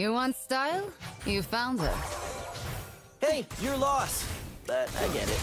You want style? You found her. Hey, you're lost, but I get it.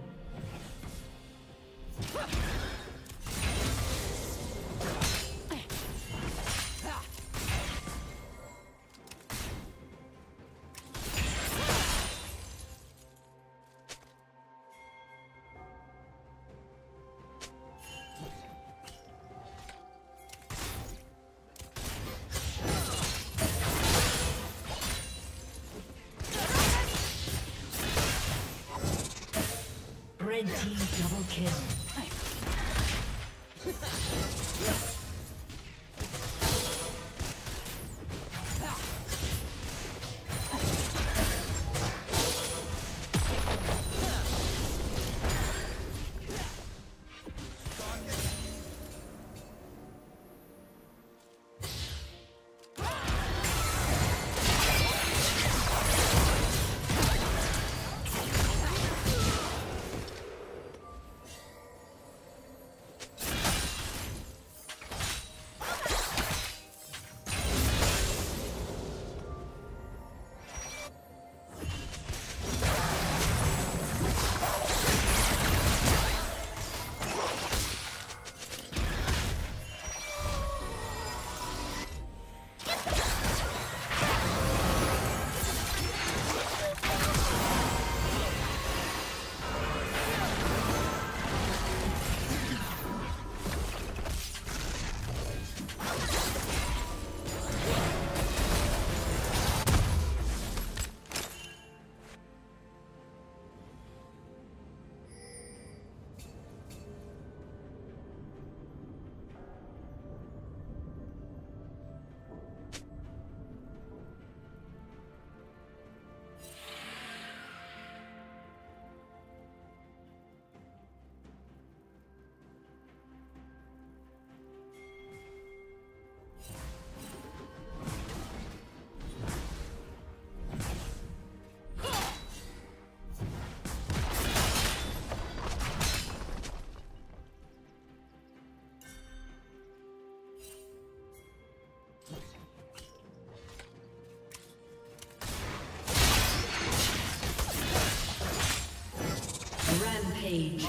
Red team double kill. Page.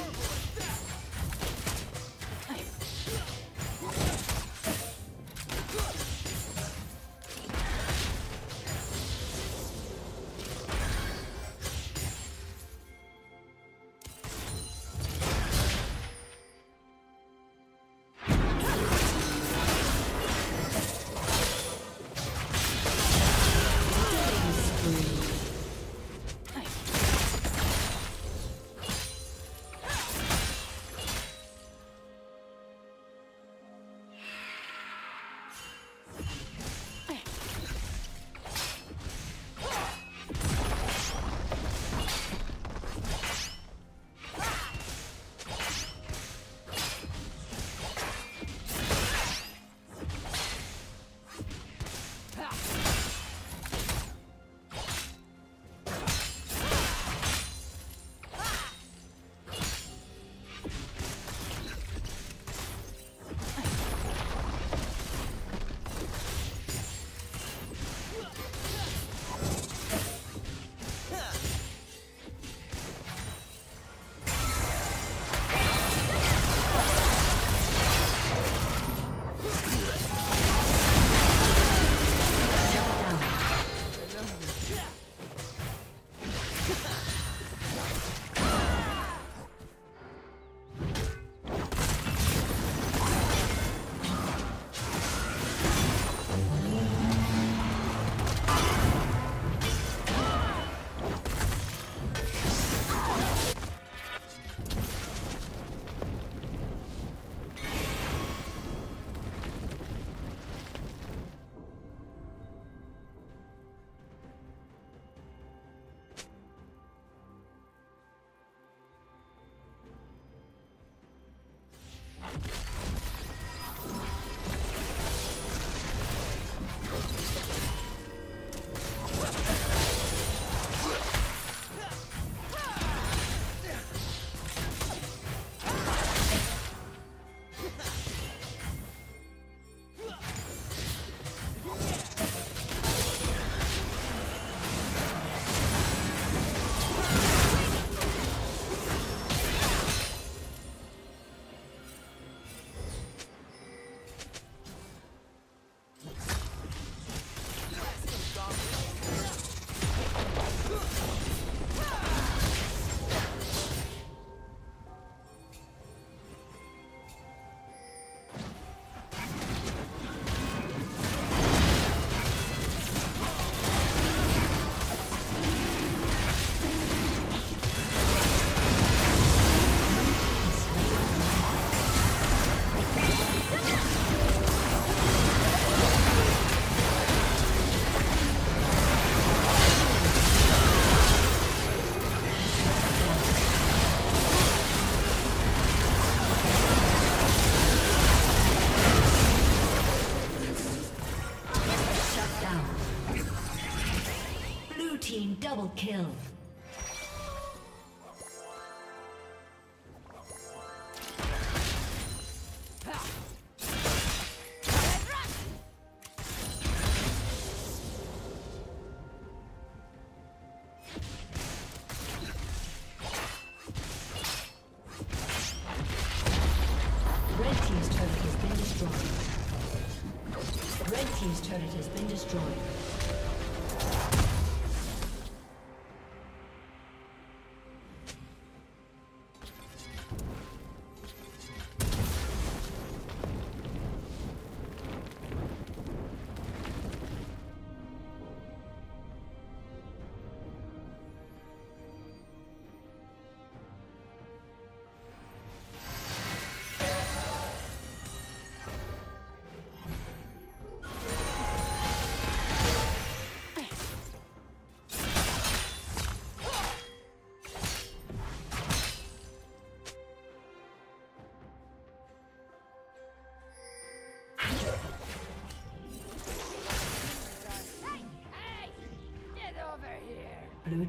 Red team's turret has been destroyed. Red team's turret has been destroyed. Blue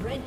Red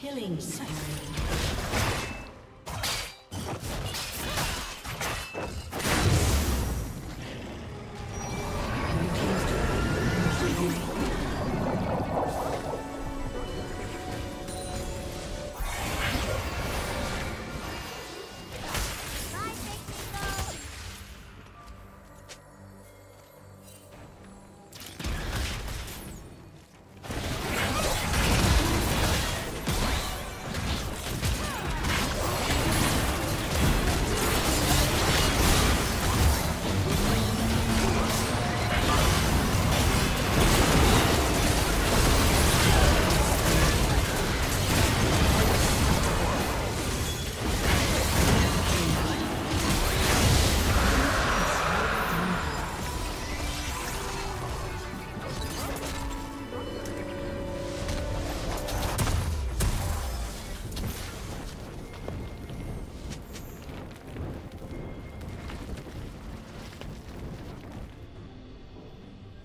Killing spree.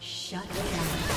Shut down.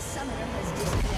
summoner has disconnected.